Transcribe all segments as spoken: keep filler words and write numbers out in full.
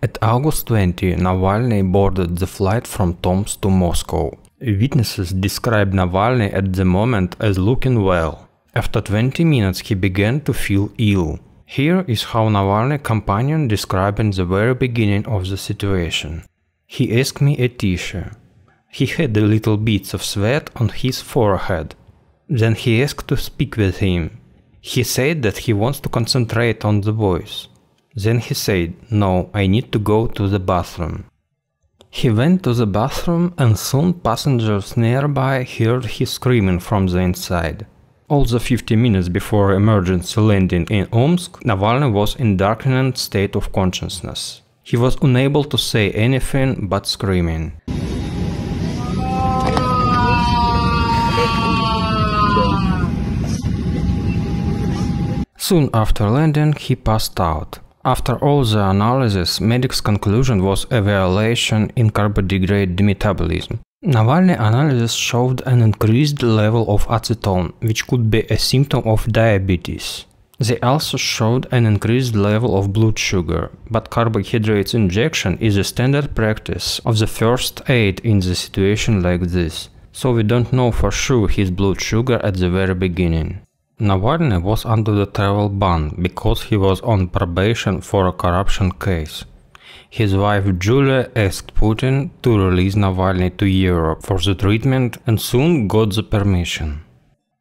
At August twentieth, Navalny boarded the flight from Tomsk to Moscow. Witnesses described Navalny at the moment as looking well. After twenty minutes he began to feel ill. Here is how Navalny's companion described in the very beginning of the situation. He asked me a tissue. He had a little bits of sweat on his forehead. Then he asked to speak with him. He said that he wants to concentrate on the voice. Then he said, no, I need to go to the bathroom. He went to the bathroom and soon passengers nearby heard his screaming from the inside. All the fifty minutes before emergency landing in Omsk, Navalny was in darkened state of consciousness. He was unable to say anything but screaming. Soon after landing, he passed out. After all the analysis, medics' conclusion was a violation in carbohydrate metabolism. Navalny's analysis showed an increased level of acetone, which could be a symptom of diabetes. They also showed an increased level of blood sugar, but carbohydrate injection is a standard practice of the first aid in the situation like this, so we don't know for sure his blood sugar at the very beginning. Navalny was under the travel ban because he was on probation for a corruption case. His wife Julia asked Putin to release Navalny to Europe for the treatment and soon got the permission.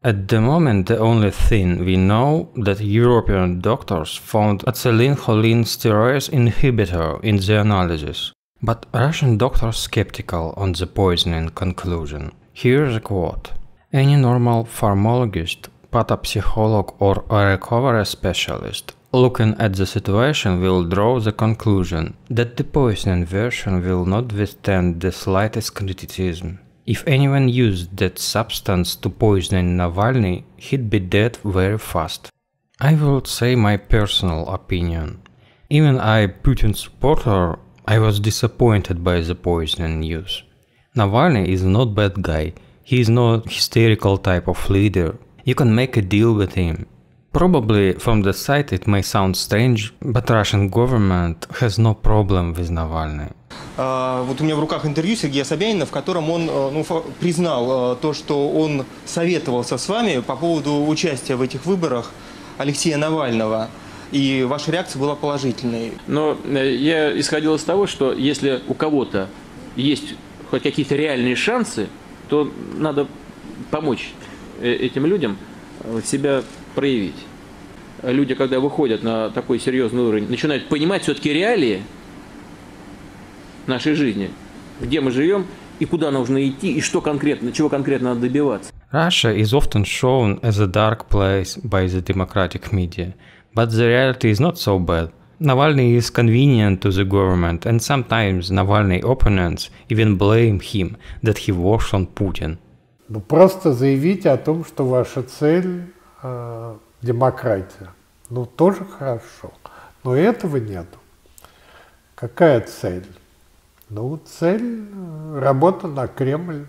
At the moment the only thing we know that European doctors found acetylcholinesterase inhibitor in the analysis, but Russian doctors skeptical on the poisoning conclusion. Here is a quote. Any normal pharmacologist, pathopsycholog or a recovery specialist looking at the situation will draw the conclusion that the poisoning version will not withstand the slightest criticism. If anyone used that substance to poison Navalny, he'd be dead very fast. I would say my personal opinion. Even I, Putin supporter, I was disappointed by the poisoning news. Navalny is not bad guy, he is not hysterical type of leader. You can make a deal with him. Probably from the side it may sound strange, but Russian government has no problem with Navalny. Вот у меня в руках интервью Сергея Собянина, в котором он ну, признал то, что он советовался с вами по поводу участия в этих выборах Алексея Навального. И ваша реакция была положительной. Но я исходил из того, что если у кого-то есть хоть какие-то реальные шансы, то надо помочь этим людям себя проявить. Люди, когда выходят на такой серьезный уровень, начинают понимать все-таки реалии нашей жизни, где мы живем и куда нужно идти и что конкретно, чего конкретно надо добиваться. Russia is often shown as a dark place by the democratic media, but the reality is not so bad. Navalny is convenient to the government, and sometimes Navalny opponents even blame him that he works on Putin. Просто заявите о том, что ваша цель э, – демократия. Ну, тоже хорошо. Но этого нет. Какая цель? Ну, цель – работа на Кремль.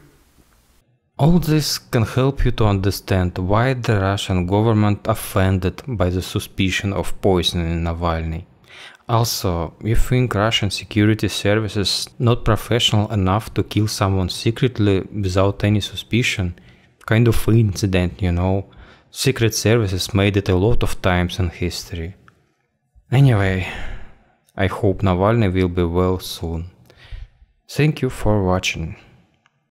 All this can help you to understand why the Russian government offended by the suspicion of poisoning Navalny. Also, you think Russian security services not professional enough to kill someone secretly without any suspicion? Kind of incident, you know. Secret services made it a lot of times in history. Anyway, I hope Navalny will be well soon. Thank you for watching.